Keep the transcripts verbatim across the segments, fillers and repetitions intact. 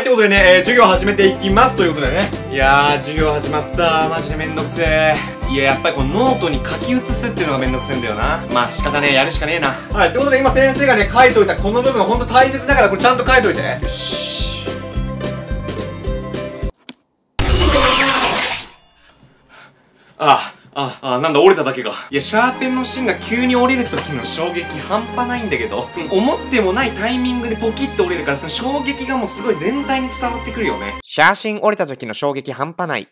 はい、ということでね、えー、授業始めていきますということでね。いやー、授業始まったー。マジでめんどくせー。いや、やっぱりこのノートに書き写すっていうのがめんどくせーんだよな。まあ仕方ねえ、やるしかねえな。はい、ということで今先生がね、書いといたこの部分ほんと大切だからこれちゃんと書いといて。よし。ああ。あ、あ、なんだ、折れただけか。いや、シャーペンの芯が急に折れる時の衝撃半端ないんだけど、思ってもないタイミングでポキッと折れるから、その衝撃がもうすごい全体に伝わってくるよね。シャー芯折れた時の衝撃半端ない。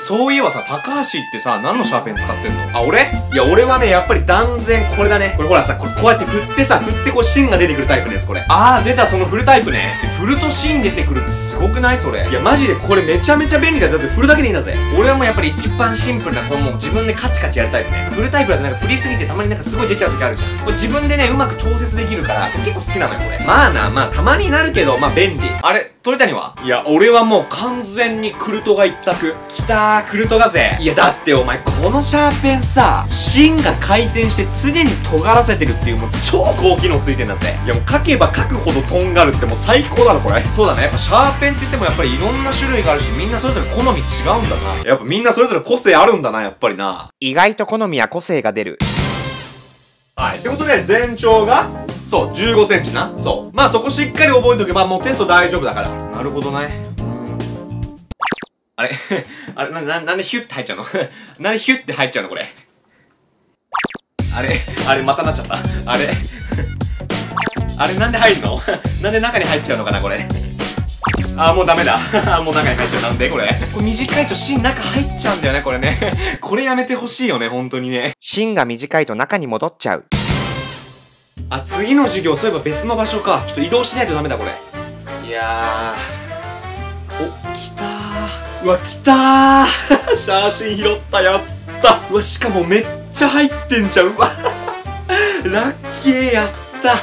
そういえばさ、高橋ってさ、何のシャーペン使ってんの？あ、俺？いや、俺はね、やっぱり断然これだね。これほらさ、これこうやって振ってさ、振ってこう芯が出てくるタイプのやつ、これ。あー、出た、その振るタイプね。振ると芯出てくるってすごくない？それ。いや、マジでこれめちゃめちゃ便利だぜ。だって振るだけでいいんだぜ。俺はもうやっぱり一番シンプルな、このもう自分でカチカチやるタイプね。振るタイプだとなんか振りすぎてたまになんかすごい出ちゃう時あるじゃん。これ自分でね、うまく調節できるから、結構好きなのよ、これ。まあな、まあたまになるけど、まあ便利。あれ、鳥谷は？いや、俺はもう完全にクルトが一択。きたー。あー、クルトがぜ。いや、だってお前、このシャーペンさ、芯が回転して常に尖らせてるっていう、もう超高機能ついてんだぜ。いや、もう書けば書くほどとんがるってもう最高だろ、これ。そうだね。やっぱシャーペンって言ってもやっぱりいろんな種類があるし、みんなそれぞれ好み違うんだな。やっぱみんなそれぞれ個性あるんだな、やっぱりな。意外と好みは個性が出る。はい。ってことで、全長がそう、じゅうごセンチな。そう。まあそこしっかり覚えておけば、もうテスト大丈夫だから。なるほどね。あれあれな、な、なんでヒュッて入っちゃうのなんでヒュッて入っちゃうのこれ。あれあれまたなっちゃった。あれあれなんで入んのなんで中に入っちゃうのかなこれ。あー、もうダメだ。もう中に入っちゃう。なんでこれこれ短いと芯中入っちゃうんだよね、これね。これやめてほしいよね、ほんとにね。芯が短いと中に戻っちゃう。あ、次の授業、そういえば別の場所か。ちょっと移動しないとダメだ、これ。いやー。お、来たー。うわ、来たーシャーシン拾った、やったうわ、しかもめっちゃ入ってんじゃんうわラッキー、やっ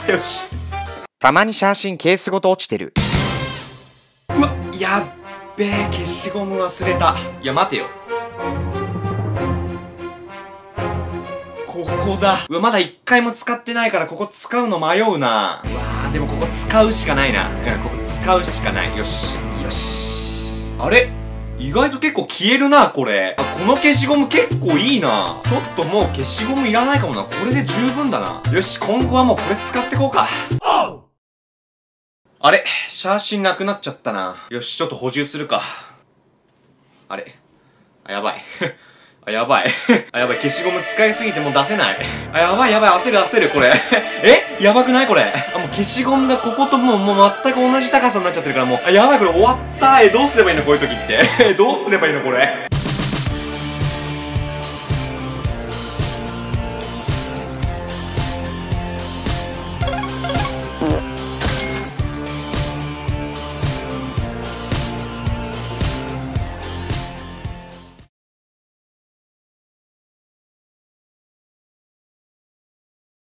たよし。たまにシャーシンケースごと落ちてる。うわ、やっべー、消しゴム忘れた。いや、待てよ。ここだ。うわ、まだ一回も使ってないから、ここ使うの迷うな。うわー、でもここ使うしかないな。うん、ここ使うしかない。よし、よし。あれ意外と結構消えるな、これ。あ、この消しゴム結構いいな。ちょっともう消しゴムいらないかもな。これで十分だな。よし、今後はもうこれ使ってこうか。あれ、シャーシンなくなっちゃったな。よし、ちょっと補充するか。あれ。あ、やばい。あ、やばい。あ、やばい。消しゴム使いすぎてもう出せない。あ、やばいやばい。焦る焦る、これ。え？やばくないこれ。あ、もう消しゴムがここともう、もう全く同じ高さになっちゃってるからもう。あ、やばい、これ終わった。え、どうすればいいのこういう時って。どうすればいいのこれ。